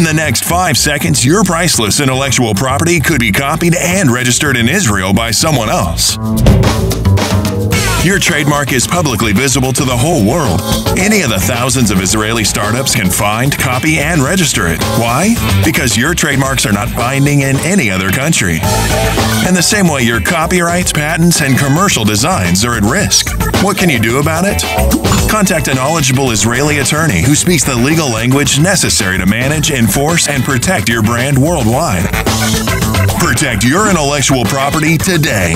In the next 5 seconds, your priceless intellectual property could be copied and registered in Israel by someone else. Your trademark is publicly visible to the whole world. Any of the thousands of Israeli startups can find, copy, and register it. Why? Because your trademarks are not binding in any other country. And the same way your copyrights, patents, and commercial designs are at risk. What can you do about it? Contact a knowledgeable Israeli attorney who speaks the legal language necessary to manage, enforce, and protect your brand worldwide. Protect your intellectual property today.